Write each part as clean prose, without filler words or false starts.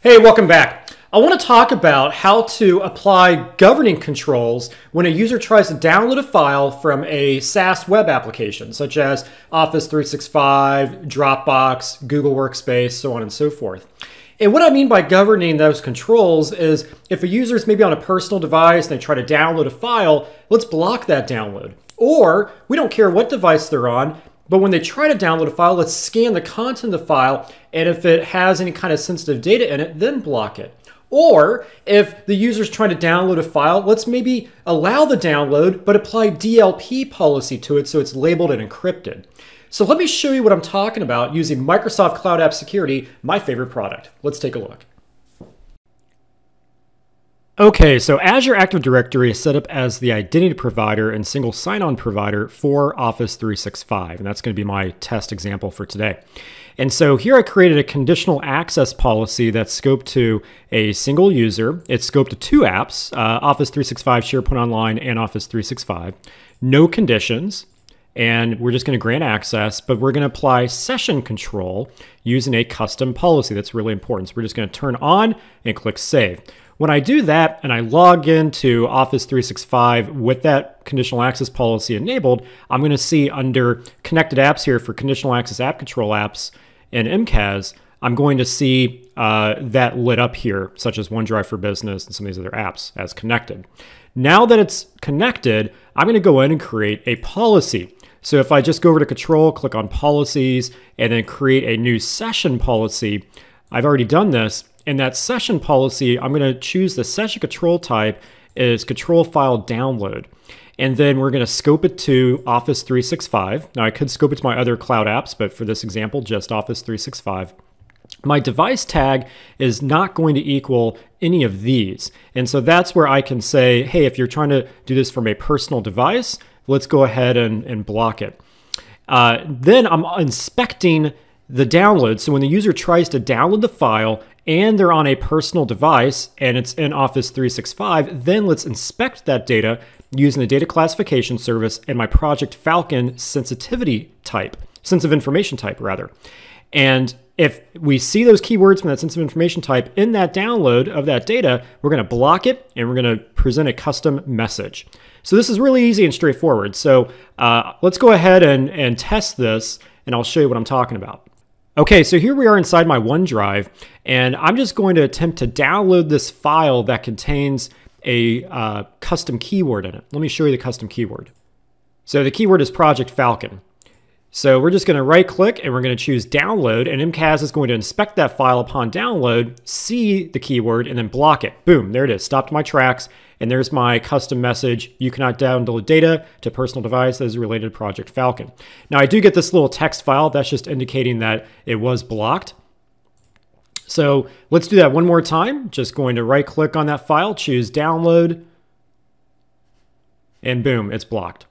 Hey, welcome back. I want to talk about how to apply governing controls when a user tries to download a file from a SaaS web application, such as Office 365, Dropbox, Google Workspace, so on and so forth. And what I mean by governing those controls is if a user is maybe on a personal device and they try to download a file, let's block that download. Or we don't care what device they're on, but when they try to download a file, let's scan the content of the file, and if it has any kind of sensitive data in it, then block it. Or if the user's trying to download a file, let's maybe allow the download, but apply DLP policy to it so it's labeled and encrypted. So let me show you what I'm talking about using Microsoft Cloud App Security, my favorite product. Let's take a look. Okay, so Azure Active Directory is set up as the identity provider and single sign-on provider for Office 365, and that's going to be my test example for today. And so here I created a conditional access policy that's scoped to a single user. It's scoped to two apps, Office 365, SharePoint Online, and Office 365. No conditions, and we're just going to grant access, but we're going to apply session control using a custom policy. That's really important. So we're just going to turn on and click Save. When I do that and I log into Office 365 with that conditional access policy enabled, I'm going to see under connected apps here for conditional access app control apps and MCAS, I'm going to see that lit up here, such as OneDrive for Business and some of these other apps as connected. Now that it's connected, I'm going to go in and create a policy. So if I just go over to Control, click on Policies, and then create a new session policy, I've already done this. In that session policy, I'm going to choose the session control type is control file download. And then we're going to scope it to Office 365. Now I could scope it to my other cloud apps, but for this example, just Office 365. My device tag is not going to equal any of these. And so that's where I can say, hey, if you're trying to do this from a personal device, let's go ahead and block it. Then I'm inspecting the download. So when the user tries to download the file and they're on a personal device and it's in Office 365, then let's inspect that data using the data classification service and my Project Falcon sensitive information type. And if we see those keywords from that sensitive information type in that download of that data, we're going to block it and we're going to present a custom message. So this is really easy and straightforward. So let's go ahead and test this, and I'll show you what I'm talking about. Okay, so here we are inside my OneDrive, and I'm just going to attempt to download this file that contains a custom keyword in it. Let me show you the custom keyword. So the keyword is Project Falcon. So we're just going to right-click, and we're going to choose Download, and MCAS is going to inspect that file upon download, see the keyword, and then block it. Boom, there it is. Stopped my tracks, and there's my custom message. You cannot download data to personal device that is related to Project Falcon. Now, I do get this little text file. That's just indicating that it was blocked. So let's do that one more time. Just going to right-click on that file, choose Download, and boom, it's blocked.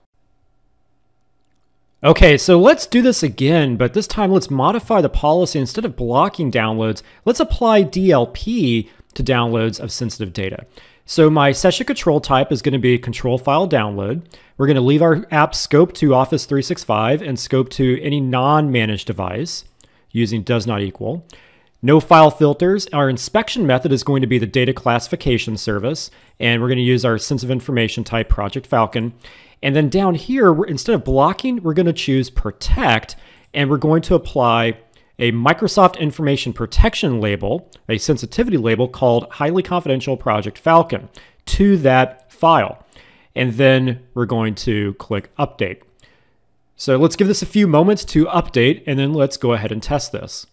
Okay, so let's do this again, but this time let's modify the policy. Instead of blocking downloads, let's apply DLP to downloads of sensitive data. So my session control type is going to be control file download. We're going to leave our app scope to Office 365 and scope to any non-managed device using does not equal. No file filters. Our inspection method is going to be the data classification service, and we're going to use our sensitive information type Project Falcon. And then down here, instead of blocking, we're going to choose protect, and we're going to apply a Microsoft Information Protection label, a sensitivity label called Highly Confidential Project Falcon, to that file. And then we're going to click Update. So let's give this a few moments to update, and then let's go ahead and test this.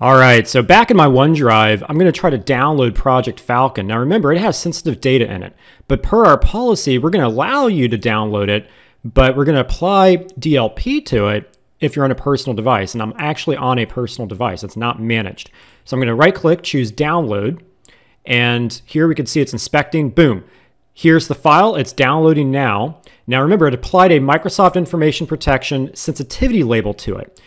All right, so back in my OneDrive, I'm going to try to download Project Falcon. Now remember, it has sensitive data in it, but per our policy, we're going to allow you to download it, but we're going to apply DLP to it if you're on a personal device, and I'm actually on a personal device. It's not managed. So I'm going to right-click, choose Download, and here we can see it's inspecting. Boom. Here's the file. It's downloading now. Now remember, it applied a Microsoft Information Protection sensitivity label to it.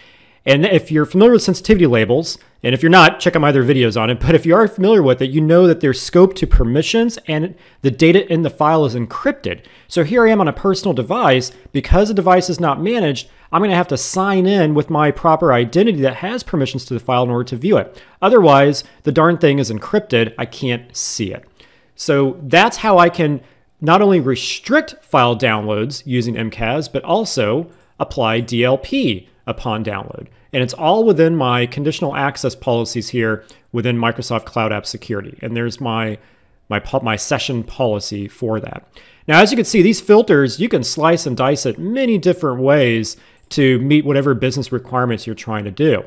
And if you're familiar with sensitivity labels, and if you're not, check out my other videos on it, but if you are familiar with it, you know that there's scope to permissions and the data in the file is encrypted. So here I am on a personal device. Because the device is not managed, I'm going to have to sign in with my proper identity that has permissions to the file in order to view it. Otherwise, the darn thing is encrypted. I can't see it. So that's how I can not only restrict file downloads using MCAS, but also apply DLP upon download. And it's all within my conditional access policies here within Microsoft Cloud App Security. And there's my session policy for that. Now, as you can see, these filters, you can slice and dice it many different ways to meet whatever business requirements you're trying to do.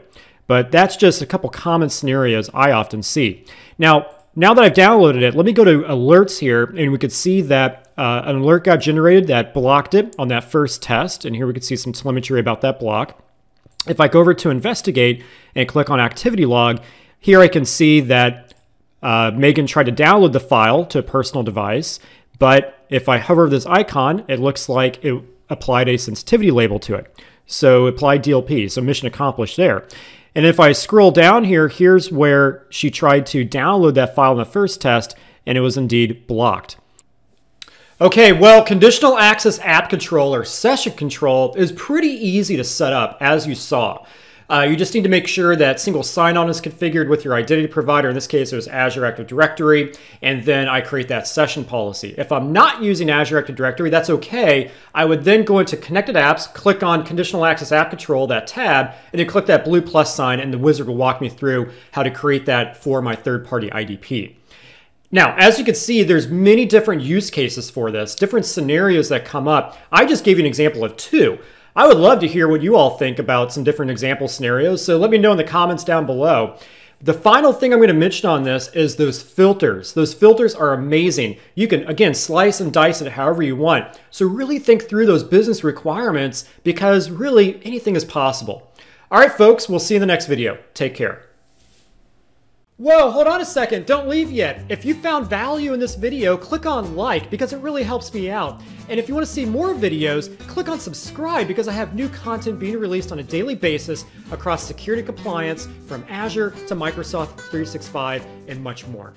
But that's just a couple common scenarios I often see. Now that I've downloaded it, let me go to alerts here, and we could see that an alert got generated that blocked it on that first test. And here we could see some telemetry about that block. If I go over to investigate and click on activity log, here I can see that Megan tried to download the file to a personal device. But if I hover this icon, it looks like it applied a sensitivity label to it. So apply DLP, so mission accomplished there. And if I scroll down here, here's where she tried to download that file in the first test, and it was indeed blocked. Okay, well, conditional access app control or session control is pretty easy to set up, as you saw. You just need to make sure that single sign-on is configured with your identity provider. In this case, it was Azure Active Directory, and then I create that session policy. If I'm not using Azure Active Directory, that's okay. I would then go into Connected Apps, click on Conditional Access App Control, that tab, and then click that blue plus sign, and the wizard will walk me through how to create that for my third-party IDP. Now, as you can see, there's many different use cases for this, different scenarios that come up. I just gave you an example of two. I would love to hear what you all think about some different example scenarios, so let me know in the comments down below. The final thing I'm going to mention on this is those filters. Those filters are amazing. You can, again, slice and dice it however you want. So really think through those business requirements, because really anything is possible. All right, folks, we'll see you in the next video. Take care. Whoa, hold on a second, don't leave yet. If you found value in this video, click on like, because it really helps me out. And if you want to see more videos, click on subscribe, because I have new content being released on a daily basis across security compliance, from Azure to Microsoft 365 and much more.